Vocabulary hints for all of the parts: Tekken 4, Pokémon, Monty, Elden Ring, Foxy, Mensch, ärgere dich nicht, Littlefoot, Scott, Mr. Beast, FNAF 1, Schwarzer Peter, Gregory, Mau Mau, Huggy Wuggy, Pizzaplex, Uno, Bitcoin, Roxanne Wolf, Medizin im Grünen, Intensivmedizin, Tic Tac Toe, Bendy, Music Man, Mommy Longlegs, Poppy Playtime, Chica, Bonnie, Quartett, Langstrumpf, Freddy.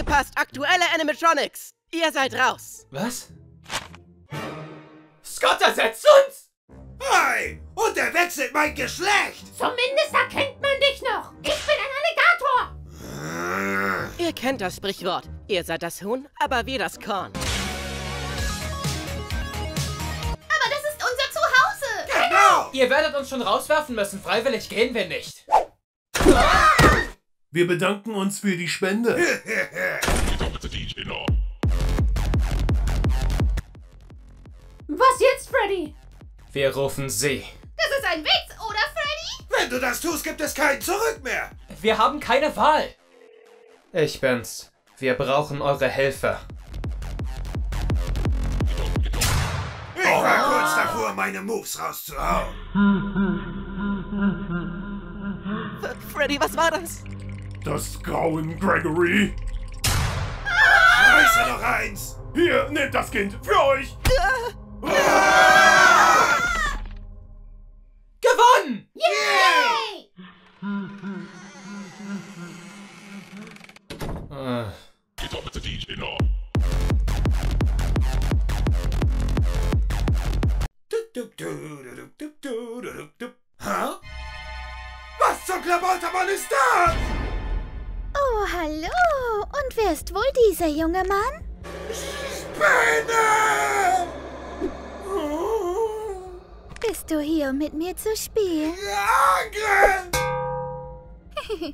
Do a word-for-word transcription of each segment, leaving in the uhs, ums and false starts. Aufgepasst, aktuelle Animatronics! Ihr seid raus! Was? Scott ersetzt uns! Hey! Und er wechselt mein Geschlecht! Zumindest erkennt man dich noch! Ich bin ein Alligator! Ihr kennt das Sprichwort. Ihr seid das Huhn, aber wir das Korn. Aber das ist unser Zuhause! Genau! Ihr werdet uns schon rauswerfen müssen. Freiwillig gehen wir nicht. Wir bedanken uns für die Spende. Was jetzt, Freddy? Wir rufen sie. Das ist ein Witz, oder, Freddy? Wenn du das tust, gibt es kein Zurück mehr. Wir haben keine Wahl. Ich bin's. Wir brauchen eure Hilfe. Ich war oh. kurz davor, meine Moves rauszuhauen. Freddy, was war das? Das Grauen Gregory. Ah! Ich weiß noch eins. Hier, nehmt das Kind für euch. Ah! Ah! Gewonnen! Yay! Ah. Huh? Was zum Klabautermann ist das? Oh, hallo! Und wer ist wohl dieser junge Mann? Spinne! Oh. Bist du hier, um mit mir zu spielen? Ja,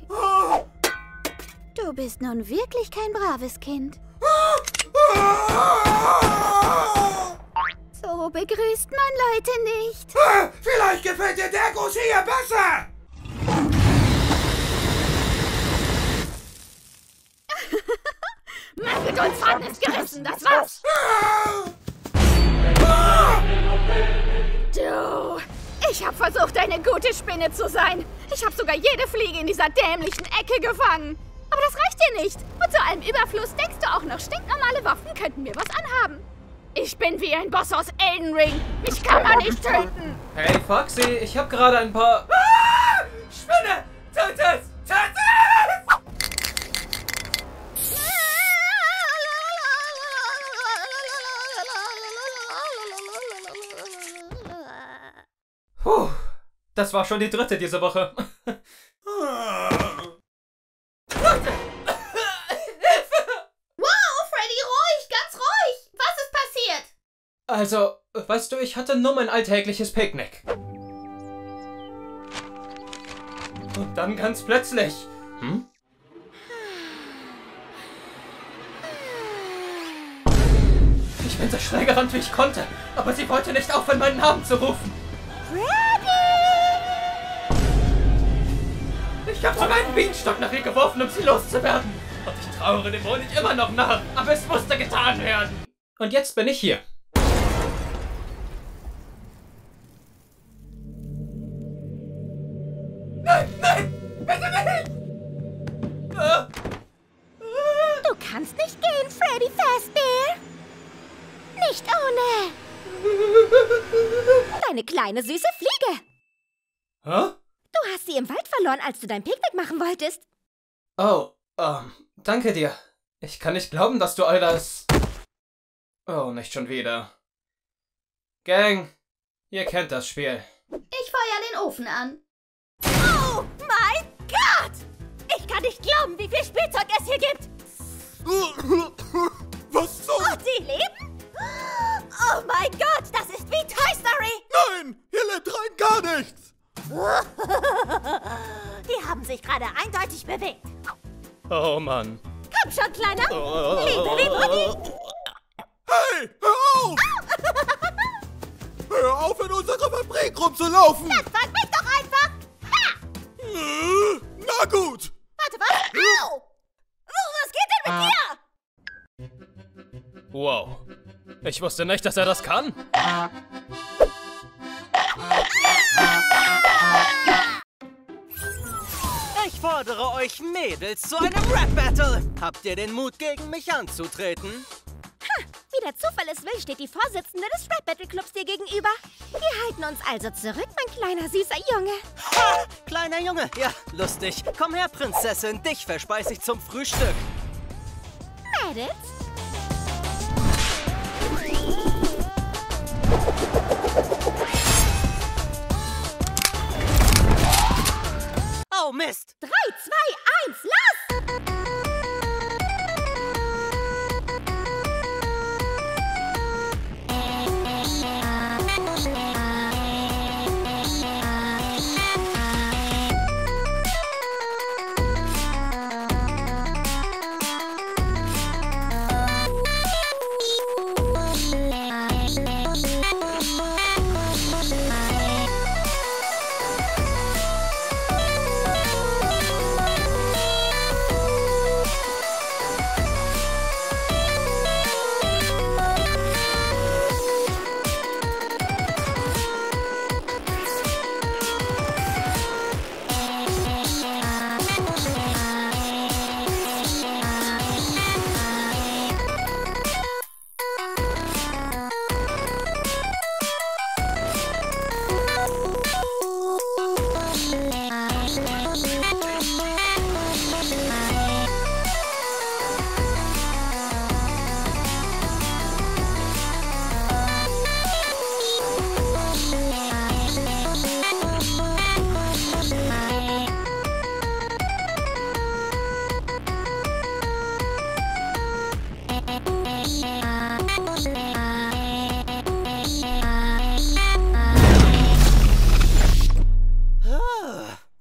oh. Du bist nun wirklich kein braves Kind. Oh. Oh. So begrüßt man Leute nicht. Ah, vielleicht gefällt dir der Gruß hier besser. Mein Geduldsfaden ist gerissen, das war's! Du! Ich hab versucht, eine gute Spinne zu sein. Ich hab sogar jede Fliege in dieser dämlichen Ecke gefangen. Aber das reicht dir nicht. Und zu allem Überfluss denkst du auch noch, stinknormale Waffen könnten mir was anhaben. Ich bin wie ein Boss aus Elden Ring. Mich kann man nicht töten. Hey, Foxy, ich hab gerade ein paar... Ah! Spinne! Tötet! Tötet! Puh, das war schon die dritte diese Woche. Hilfe! Wow, Freddy, ruhig, ganz ruhig. Was ist passiert? Also, weißt du, ich hatte nur mein alltägliches Picknick. Und dann ganz plötzlich. Hm? Ich bin so schnell gerannt, wie ich konnte, aber sie wollte nicht aufhören, meinen Namen zu rufen. Ich habe sogar einen Bienenstock nach ihr geworfen, um sie loszuwerden. Und ich trauere dem Honig immer noch nach, aber es musste getan werden. Und jetzt bin ich hier. Nein, nein, bitte nicht! Ah. Ah. Du kannst nicht gehen, Freddy Fazbear. Nicht ohne. Deine kleine süße Fliege. Hä? Du hast sie im Wald verloren, als du dein Picknick machen wolltest. Oh, ähm, danke dir. Ich kann nicht glauben, dass du all das... Oh, nicht schon wieder. Gang, ihr kennt das Spiel. Ich feuer den Ofen an. Oh mein Gott! Ich kann nicht glauben, wie viel Spielzeug es hier gibt. Was so? Oh, die leben? Oh mein Gott, das ist wie Toy Story. Nein, hier lebt rein gar nichts. Die haben sich gerade eindeutig bewegt. Oh Mann. Komm schon, Kleiner. Oh. Liebe Vibroni. Hey, hör auf! Oh. Hör auf, in unserer Fabrik rumzulaufen. Das fand mich doch einfach. Ha. Na gut. Warte, warte. Au. Was geht denn mit dir? Wow. Ich wusste nicht, dass er das kann. Ich fordere euch Mädels zu einem Rap-Battle. Habt ihr den Mut, gegen mich anzutreten? Ha, wie der Zufall es will, steht die Vorsitzende des Rap-Battle-Clubs dir gegenüber. Wir halten uns also zurück, mein kleiner, süßer Junge. Ha, kleiner Junge, ja, lustig. Komm her, Prinzessin, dich verspeise ich zum Frühstück. excited? Oh Mist! drei, zwei, eins, los!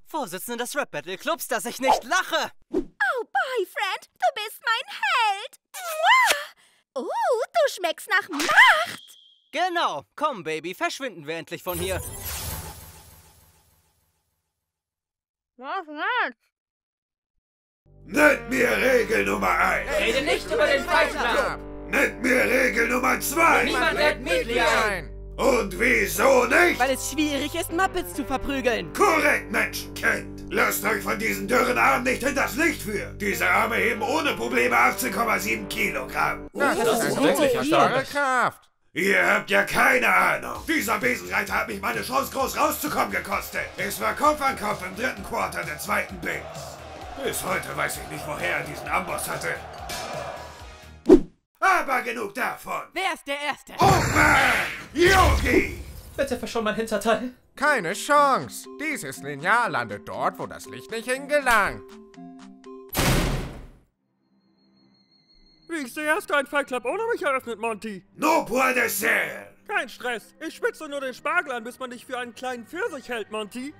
Vorsitzende des Rap-Battle-Clubs, dass ich nicht lache. Oh, Boyfriend, du bist mein Held. Oh, du schmeckst nach Macht. Genau. Komm, Baby, verschwinden wir endlich von hier. Was jetzt? Nennt mir Regel Nummer eins. Rede nicht über den Fight-Club. Nennt mir Regel Nummer zwei. Niemand wird Mitglied ein. Und wieso nicht? Weil es schwierig ist, Muppets zu verprügeln. Korrekt, Menschenkind. Lasst euch von diesen dürren Armen nicht hinters Licht führen. Diese Arme heben ohne Probleme achtzehn Komma sieben Kilogramm. Oh, das, das ist wirklich starke Kraft. Ihr habt ja keine Ahnung. Dieser Besenreiter hat mich meine Chance groß rauszukommen gekostet. Es war Kopf an Kopf im dritten Quarter der zweiten Base. Bis heute weiß ich nicht, woher er diesen Amboss hatte. Aber genug davon. Wer ist der Erste? Open! Yogi! Bitte verschon mein Hinterteil. Keine Chance. Dieses Lineal landet dort, wo das Licht nicht hingelangt. Wie ist der erste ein Fight Club ohne mich eröffnet, Monty? No puede ser. Kein Stress. Ich spitze nur den Spargel an, bis man dich für einen kleinen Pfirsich hält, Monty.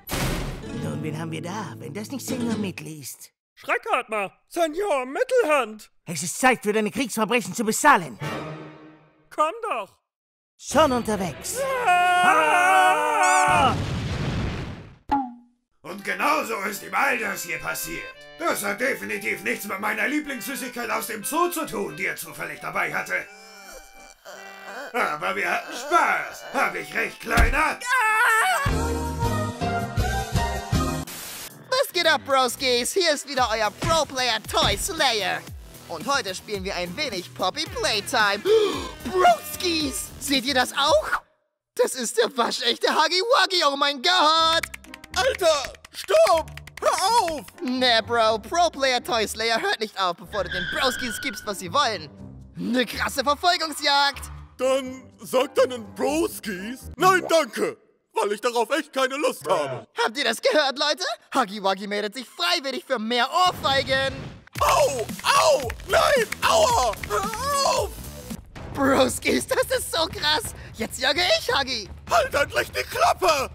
Und wen haben wir da, wenn das nicht Senior mitliest? Schreckhart mal. Senior Mittelhand. Es ist Zeit, für deine Kriegsverbrechen zu bezahlen. Komm doch. Schon unterwegs. Ja! Und genauso ist ihm all das hier passiert. Das hat definitiv nichts mit meiner Lieblingssüßigkeit aus dem Zoo zu tun, die er zufällig dabei hatte. Aber wir hatten Spaß. Habe ich recht, Kleiner? Ja! Was geht ab, Broskis? Hier ist wieder euer Pro-Player Toy Slayer. Und heute spielen wir ein wenig Poppy Playtime. Broskis! Seht ihr das auch? Das ist der waschechte Huggy Wuggy, oh mein Gott! Alter, stopp! Hör auf! Ne, Bro, Pro-Player Toy Slayer hört nicht auf, bevor du den Broskis gibst, was sie wollen. Ne krasse Verfolgungsjagd! Dann sag deinen Broskis, nein, danke! Weil ich darauf echt keine Lust habe. Habt ihr das gehört, Leute? Huggy Wuggy meldet sich freiwillig für mehr Ohrfeigen. Au! Au! Nein! Aua! Hör auf! Broskis, das ist so krass. Jetzt jage ich, Huggy. Halt endlich die Klappe!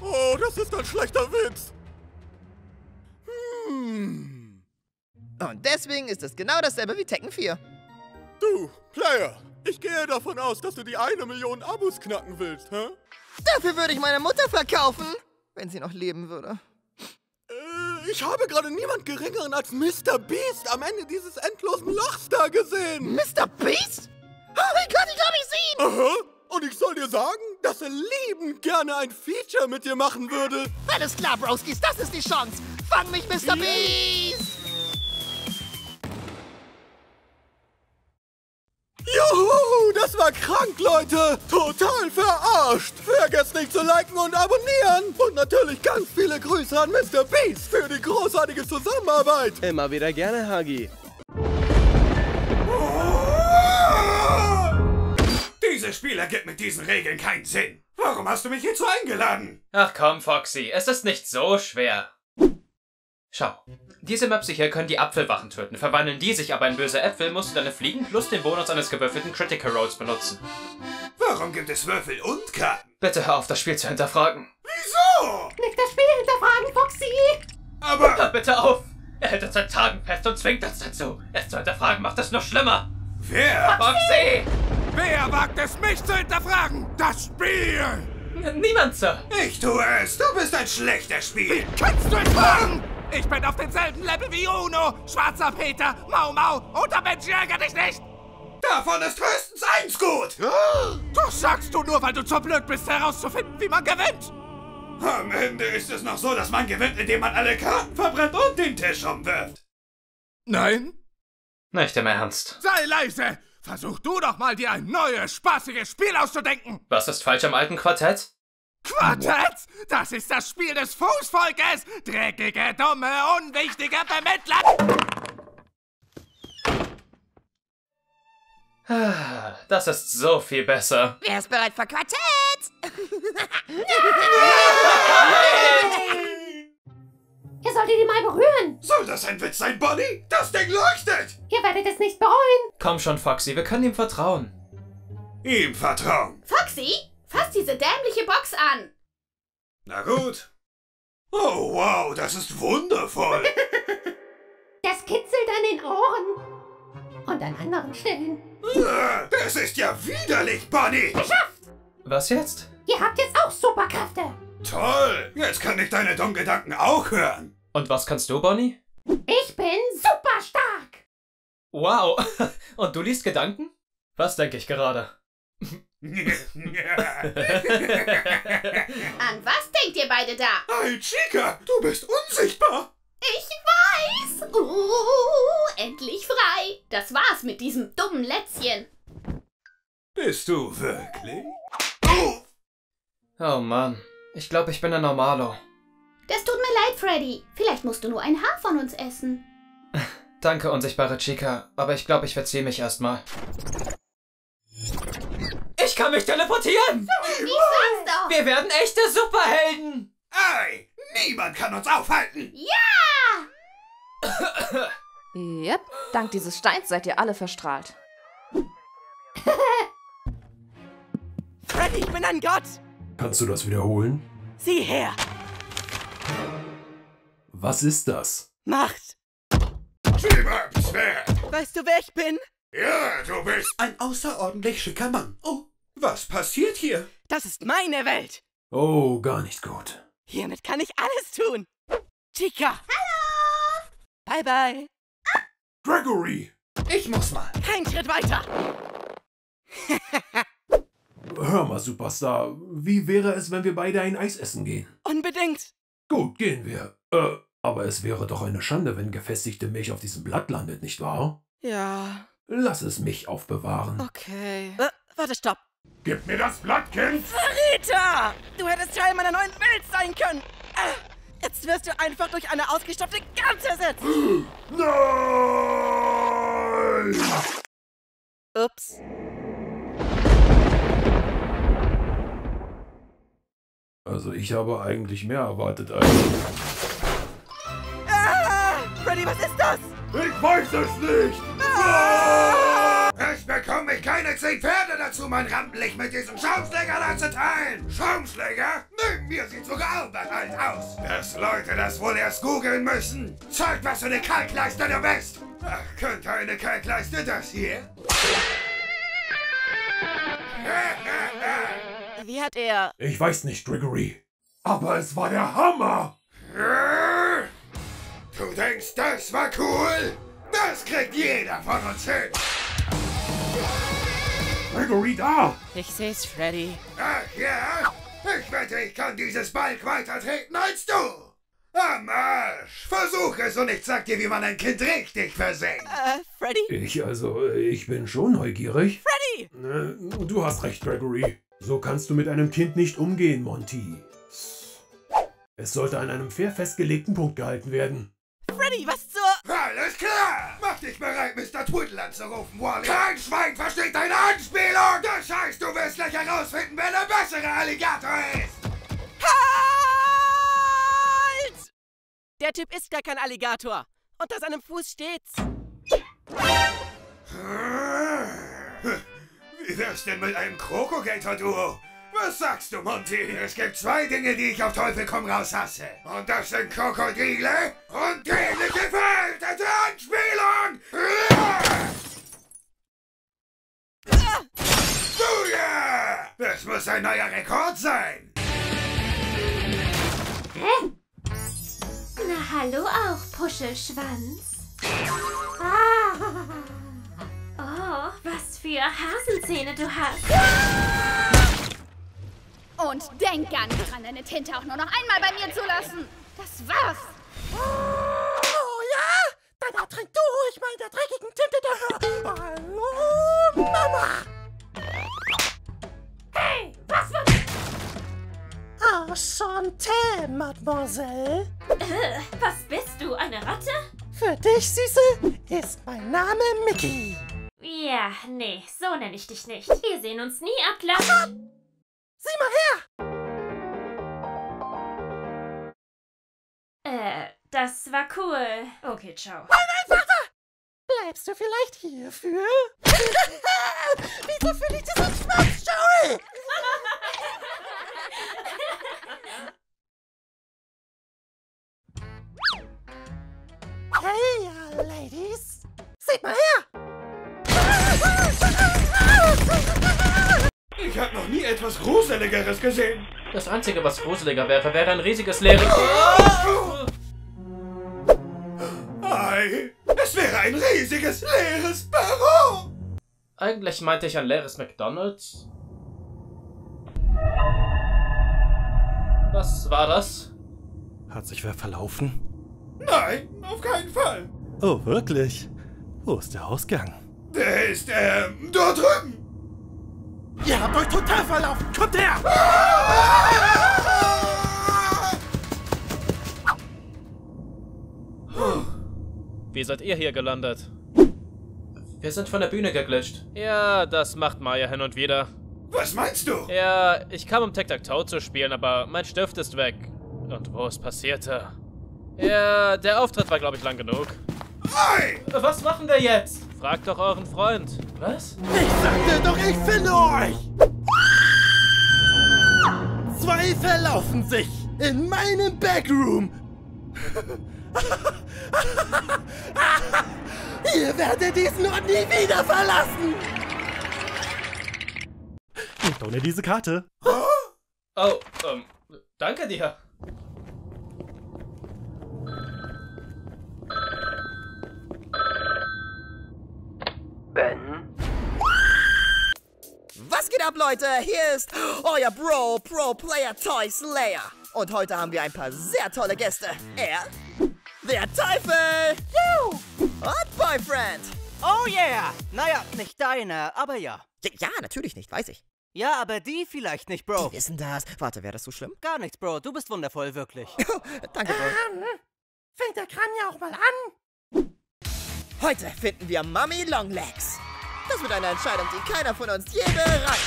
Oh, das ist ein schlechter Witz. Hm. Und deswegen ist es genau dasselbe wie Tekken vier. Du, Player. Ich gehe davon aus, dass du die eine Million Abos knacken willst, hä? Dafür würde ich meine Mutter verkaufen, wenn sie noch leben würde. Äh, ich habe gerade niemand Geringeren als Mister Beast am Ende dieses endlosen Lochs da gesehen. Mister Beast? Oh mein Gott, ich glaube, ich sehe ihn! Aha, und ich soll dir sagen, dass er liebend gerne ein Feature mit dir machen würde. Alles klar, Broskis, das ist die Chance. Fang mich, Mister Beast! Juhu, das war krank, Leute! Total verarscht! Vergesst nicht zu liken und abonnieren! Und natürlich ganz viele Grüße an Mister Beast für die großartige Zusammenarbeit! Immer wieder gerne, Huggy! Dieses Spiel ergibt mit diesen Regeln keinen Sinn. Warum hast du mich hierzu eingeladen? Ach komm, Foxy, es ist nicht so schwer. Schau, diese Möpse hier können die Apfelwachen töten. Verwandeln die sich aber in böse Äpfel, musst du deine Fliegen plus den Bonus eines gewürfelten Critical Rolls benutzen. Warum gibt es Würfel und Karten? Bitte hör auf, das Spiel zu hinterfragen. Wieso? Nicht das Spiel hinterfragen, Foxy! Aber... Hör bitte auf! Er hält uns seit Tagen fest und zwingt uns dazu. Es zu hinterfragen macht es noch schlimmer. Wer? Foxy! Wer wagt es, mich zu hinterfragen? Das Spiel! N Niemand, Sir. Ich tue es. Du bist ein schlechter Spiel. Wie kannst du es machen? Ich bin auf demselben Level wie Uno, Schwarzer Peter, Mau Mau und der Mensch, ärgere dich nicht. Davon ist höchstens eins gut. Das sagst du nur, weil du zu blöd bist, herauszufinden, wie man gewinnt. Am Ende ist es noch so, dass man gewinnt, indem man alle Karten verbrennt und den Tisch umwirft. Nein? Nicht im Ernst. Sei leise! Versuch du doch mal, dir ein neues, spaßiges Spiel auszudenken! Was ist falsch am alten Quartett? Quartett? Das ist das Spiel des Fußvolkes! Dreckige, dumme, unwichtige Vermittler! Das ist so viel besser. Wer ist bereit für Quartett? Nein! Ihr solltet ihn mal berühren. Soll das ein Witz sein, Bonnie? Das Ding leuchtet! Ihr werdet es nicht bereuen. Komm schon, Foxy, wir können ihm vertrauen. Ihm vertrauen? Foxy, fass diese dämliche Box an. Na gut. Oh, wow, das ist wundervoll. Das kitzelt an den Ohren. Und an anderen Stellen. Das ist ja widerlich, Bonnie. Geschafft! Was jetzt? Ihr habt jetzt auch Superkräfte! Toll! Jetzt kann ich deine dummen Gedanken auch hören! Und was kannst du, Bonnie? Ich bin super stark! Wow! Und du liest Gedanken? Was denke ich gerade? An was denkt ihr beide da? Hey, Chica! Du bist unsichtbar! Ich weiß! Uh, endlich frei! Das war's mit diesem dummen Lätzchen! Bist du wirklich? Oh Mann, ich glaube, ich bin ein Normalo. Das tut mir leid, Freddy. Vielleicht musst du nur ein Haar von uns essen. Danke, unsichtbare Chica, aber ich glaube, ich verziehe mich erstmal. Ich kann mich teleportieren! Ich sag's doch! Wir werden echte Superhelden! Ey, niemand kann uns aufhalten! Ja! Yep, dank dieses Steins seid ihr alle verstrahlt. Freddy, ich bin ein Gott! Kannst du das wiederholen? Sieh her! Was ist das? Macht! Weißt du, wer ich bin? Ja, du bist ein außerordentlich schicker Mann. Oh, was passiert hier? Das ist meine Welt! Oh, gar nicht gut. Hiermit kann ich alles tun! Chica! Hallo! Bye, bye! Ah. Gregory! Ich muss mal! Kein Schritt weiter! Hör mal, Superstar, wie wäre es, wenn wir beide ein Eis essen gehen? Unbedingt! Gut, gehen wir. Äh, aber es wäre doch eine Schande, wenn gefestigte Milch auf diesem Blatt landet, nicht wahr? Ja. Lass es mich aufbewahren. Okay. Äh, warte, stopp. Gib mir das Blatt, Kind! Verräter! Du hättest Teil meiner neuen Welt sein können! Äh, jetzt wirst du einfach durch eine ausgestopfte Gans ersetzt! Nein! Ups. Also ich habe eigentlich mehr erwartet als... Ah, Freddy, was ist das? Ich weiß es nicht! Ah. Ich bekomme mich keine zehn Pferde dazu, mein Rampenlicht mit diesem Schaumschläger da zu teilen! Schaumschläger? Neben mir sieht sogar unbekannt aus! Dass Leute das wohl erst googeln müssen! Zeig, was für eine Kalkleiste du bist! Ach, könnte eine Kalkleiste das hier? Wie hat er... Ich weiß nicht, Gregory. Aber es war der Hammer! Du denkst, das war cool? Das kriegt jeder von uns hin! Gregory, da! Ich seh's, Freddy. Ach ja? Ich wette, ich kann dieses Balk weiter treten als du! Am Arsch! Versuch es und ich sag dir, wie man ein Kind richtig versenkt! Äh, Freddy? Ich, also, ich bin schon neugierig. Freddy! Du hast recht, Gregory. So kannst du mit einem Kind nicht umgehen, Monty. Es sollte an einem fair festgelegten Punkt gehalten werden. Freddy, was zur... Alles klar! Mach dich bereit, Mister Twiddle anzurufen, Wally. Kein Schwein versteht deine Anspielung! Das heißt, du wirst... größere Alligator ist! Halt! Der Typ ist gar kein Alligator. Unter seinem Fuß steht's. Wie wär's denn mit einem Krokogator-Duo? Was sagst du, Monty? Es gibt zwei Dinge, die ich auf Teufel komm raus hasse. Und das sind Krokodile und dämliche veraltete Anspielung! Du ja! Das muss ein neuer Rekord sein! Hä? Na hallo auch, Puschelschwanz. Ah. Oh, was für Hasenzähne du hast. Ah! Und denk an, dran deine Tinte auch nur noch einmal bei mir zu lassen. Das war's. Oh, oh ja? Dann ertrink du ruhig mal in der dreckigen Tinte da. Hallo, Mama. Hey, was war das? Oh, Chanté, Mademoiselle. Äh, was bist du, eine Ratte? Für dich, Süße, ist mein Name Mickey. Ja, nee, so nenne ich dich nicht. Wir sehen uns nie, abklatschen. Sieh mal her! Äh, das war cool. Okay, ciao. Nein, nein, Vater! Bleibst du vielleicht hierfür? Wieso fühle ich diesen Schmerzschauel? Hey, uh, Ladies! Seht mal her! Ich habe noch nie etwas Gruseligeres gesehen. Das Einzige, was gruseliger wäre, wäre ein riesiges leeres... Ei, es wäre ein riesiges leeres Büro. Eigentlich meinte ich ein leeres McDonald's. Was war das? Hat sich wer verlaufen? Nein, auf keinen Fall. Oh, wirklich? Wo ist der Ausgang? Der ist, ähm, dort drüben. Ihr habt euch total verlaufen! Kommt her! Wie seid ihr hier gelandet? Wir sind von der Bühne geglitscht. Ja, das macht Maya hin und wieder. Was meinst du? Ja, ich kam um Tic Tac Toe zu spielen, aber mein Stift ist weg. Und wo es passierte? Ja, der Auftritt war, glaube ich, lang genug. Ei! Was machen wir jetzt? Fragt doch euren Freund. Was? Ich sagte doch, ich finde euch! Zwei verlaufen sich in meinem Backroom. Ihr werdet diesen Ort nie wieder verlassen! Nicht ohne diese Karte. Oh, ähm, danke dir. Ben? Was geht ab, Leute? Hier ist euer Bro Pro Player Toy Slayer. Und heute haben wir ein paar sehr tolle Gäste. Er, der Teufel, und Boyfriend. Oh yeah. Naja, nicht deine, aber ja. Ja, ja, natürlich nicht, weiß ich. Ja, aber die vielleicht nicht, Bro. Die wissen das. Warte, wäre das so schlimm? Gar nichts, Bro. Du bist wundervoll, wirklich. Oh, danke, Bro. Ähm, fängt der Kran ja auch mal an. Heute finden wir Mommy Longlegs. Das wird eine Entscheidung, die keiner von uns je bereit.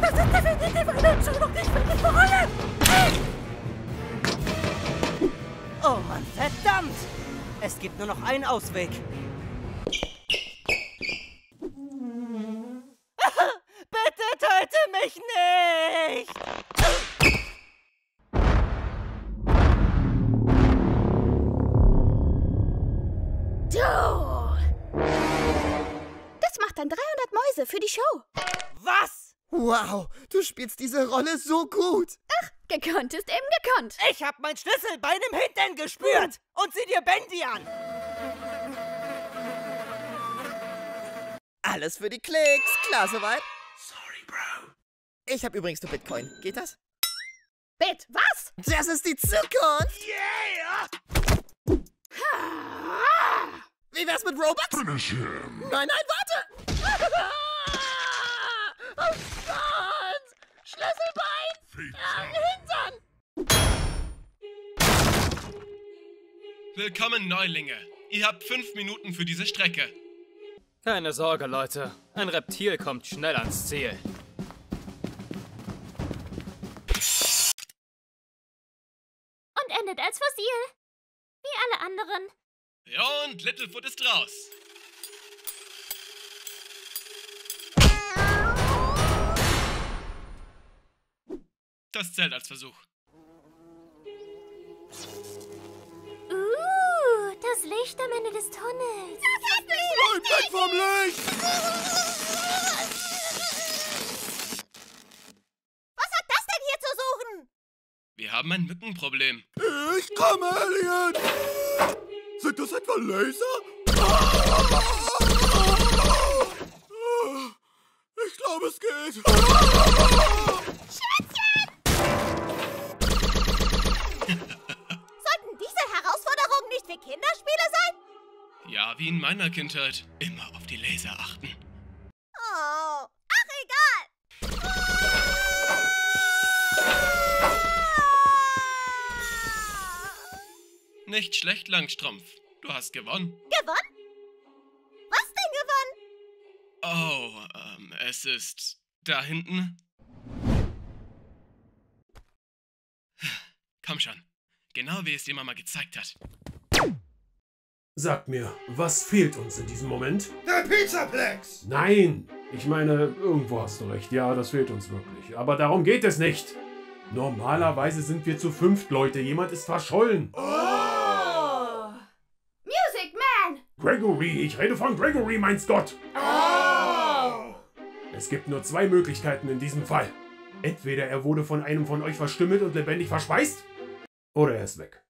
Das ist definitiv eine Entscheidung, die ich wirklich bereue. Oh Mann, verdammt! Es gibt nur noch einen Ausweg. Bitte töte mich nicht! Das macht dann dreihundert Mäuse für die Show. Was? Wow, du spielst diese Rolle so gut. Ach, gekonnt ist eben gekonnt. Ich hab mein Schlüsselbein im Hintern gespürt. Und sieh dir Bendy an. Alles für die Klicks. Klar soweit. Sorry, Bro. Ich hab übrigens nur Bitcoin. Geht das? Bit, was? Das ist die Zukunft. Yeah. Ha. Wie wär's mit Robots? Finish him. Nein, nein, warte! Oh Gott! Schlüsselbein! Am Hintern! Willkommen, Neulinge. Ihr habt fünf Minuten für diese Strecke. Keine Sorge, Leute. Ein Reptil kommt schnell ans Ziel. Und endet als Fossil. Wie alle anderen. Und Littlefoot ist raus. Das zählt als Versuch. Uh, das Licht am Ende des Tunnels. Bleib weg vom Licht! Was hat das denn hier zu suchen? Wir haben ein Mückenproblem. Ich komme, Alien! Sind das etwa Laser? Ich glaube, es geht. Schätzchen! Sollten diese Herausforderungen nicht für Kinderspiele sein? Ja, wie in meiner Kindheit. Immer auf die Laser achten. Oh, ach egal! Ah! Nicht schlecht, Langstrumpf. Du hast gewonnen. Gewonnen? Was denn gewonnen? Oh, ähm, es ist da hinten. Komm schon. Genau wie es dir Mama gezeigt hat. Sag mir, was fehlt uns in diesem Moment? Der Pizzaplex! Nein! Ich meine, irgendwo hast du recht. Ja, das fehlt uns wirklich. Aber darum geht es nicht. Normalerweise sind wir zu fünft, Leute. Jemand ist verschollen. Oh! Music Man! Gregory! Ich rede von Gregory, mein Scott! Oh! Es gibt nur zwei Möglichkeiten in diesem Fall. Entweder er wurde von einem von euch verstümmelt und lebendig verschweißt, oder er ist weg.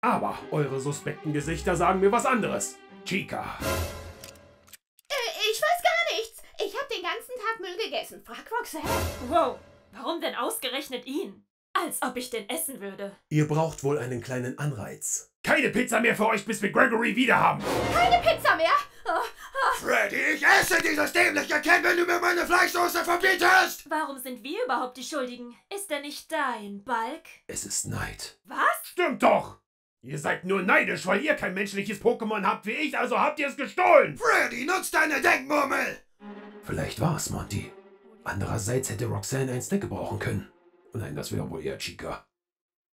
Aber eure suspekten Gesichter sagen mir was anderes. Chica. Äh, ich weiß gar nichts. Ich habe den ganzen Tag Müll gegessen. Frag Roxanne. Wow, warum denn ausgerechnet ihn? Als ob ich den essen würde. Ihr braucht wohl einen kleinen Anreiz. Keine Pizza mehr für euch, bis wir Gregory wiederhaben. Keine Pizza mehr? Oh, oh. Freddy, ich esse dieses dämliche Kind, wenn du mir meine Fleischsoße verbietest! Warum sind wir überhaupt die Schuldigen? Ist er nicht dein Balk? Es ist Neid. Was? Stimmt doch! Ihr seid nur neidisch, weil ihr kein menschliches Pokémon habt wie ich, also habt ihr es gestohlen! Freddy, nutz deine Denkmurmel! Vielleicht war es Monty. Andererseits hätte Roxanne einen Snack gebrauchen können. Nein, das wäre wohl eher Chica.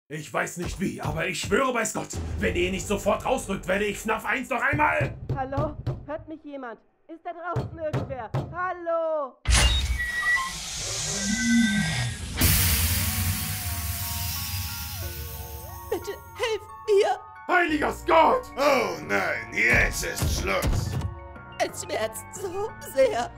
Ich weiß nicht wie, aber ich schwöre bei Scott, wenn ihr nicht sofort rausrückt, werde ich FNAF eins noch einmal... Hallo? Hört mich jemand? Ist da draußen irgendwer? Hallo? Bitte, helft mir! Heiliger Scott! Oh nein, jetzt ist Schluss! Es schmerzt so sehr.